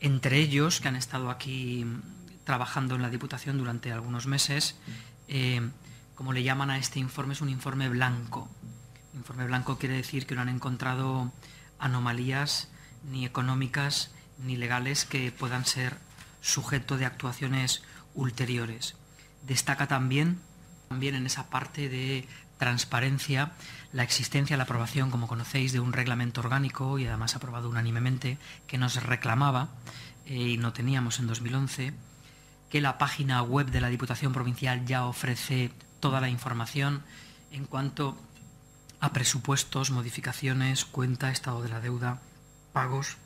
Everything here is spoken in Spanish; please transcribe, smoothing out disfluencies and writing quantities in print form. entre ellos, que han estado aquí trabajando en la Diputación durante algunos meses, como le llaman a este informe, es un informe blanco. Informe blanco quiere decir que no han encontrado anomalías ni económicas ni legales que puedan ser sujeto de actuaciones ulteriores. Destaca también en esa parte de transparencia, la existencia, la aprobación, como conocéis, de un reglamento orgánico y además aprobado unánimemente, que nos reclamaba y no teníamos en 2011, que la página web de la Diputación Provincial ya ofrece toda la información en cuanto a presupuestos, modificaciones, cuenta, estado de la deuda, pagos,